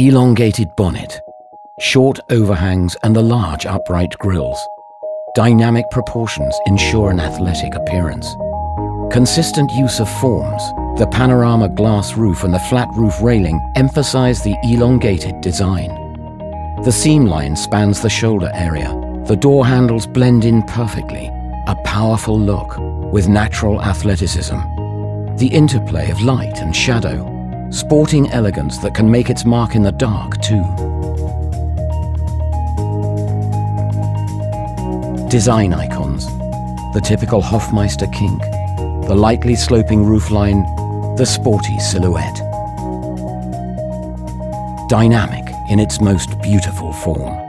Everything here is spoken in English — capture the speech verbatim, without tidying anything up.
elongated bonnet, short overhangs and the large upright grills. Dynamic proportions ensure an athletic appearance. Consistent use of forms, the panorama glass roof and the flat roof railing emphasize the elongated design. The seam line spans the shoulder area. The door handles blend in perfectly, a powerful look with natural athleticism. The interplay of light and shadow, sporting elegance that can make its mark in the dark too. Design icons, the typical Hofmeister kink, the lightly sloping roofline, the sporty silhouette. Dynamic in its most beautiful form.